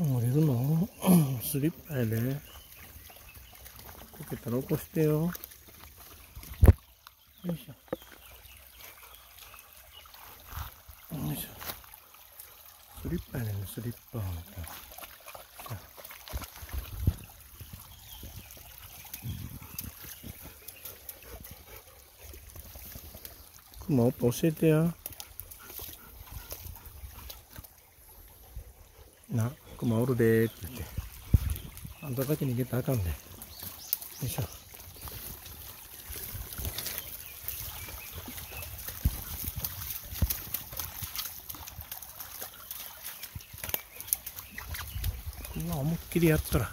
降りるの？スリッパやで。こけたら起こしてよ。よいしょ。よいしょ。スリッパやでね、スリッパ。クマ、音教えてや。な、クマおるでーって言って、あんただけ逃げたらあかんで、ね。よいしょ。クマ思いっきりやったら。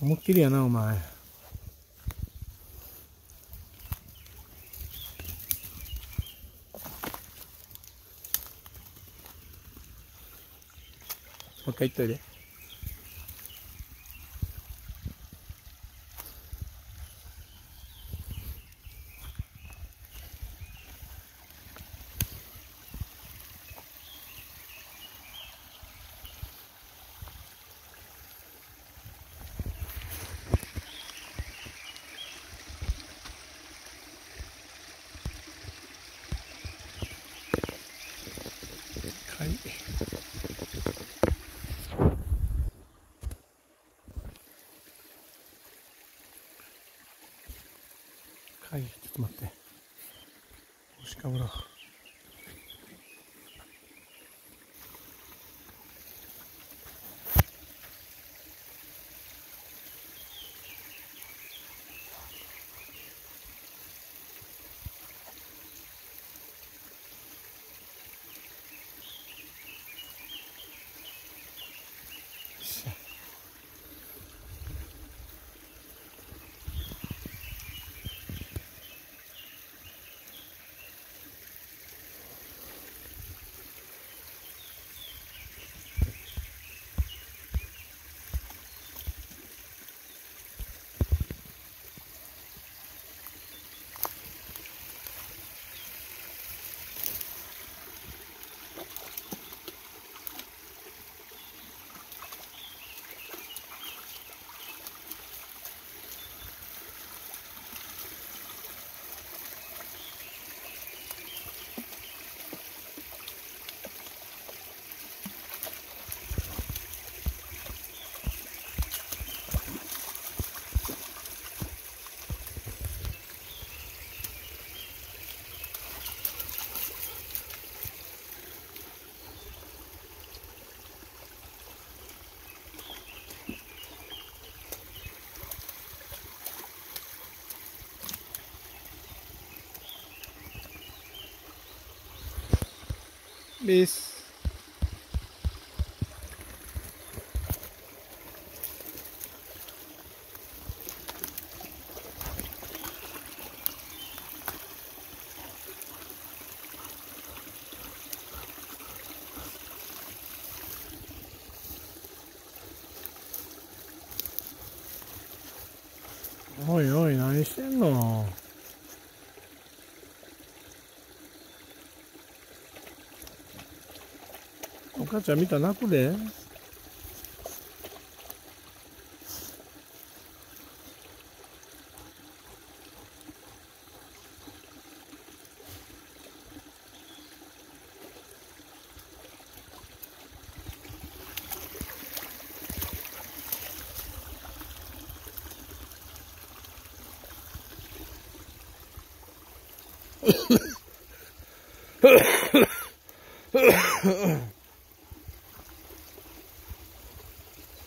思いっきりやな、お前。もう一回言っといて。はい、ちょっと待って。牛かぶら。です。おいおい、何してんの？お母ちゃん見たら泣くで。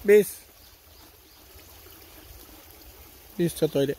ベースちょっとおいで。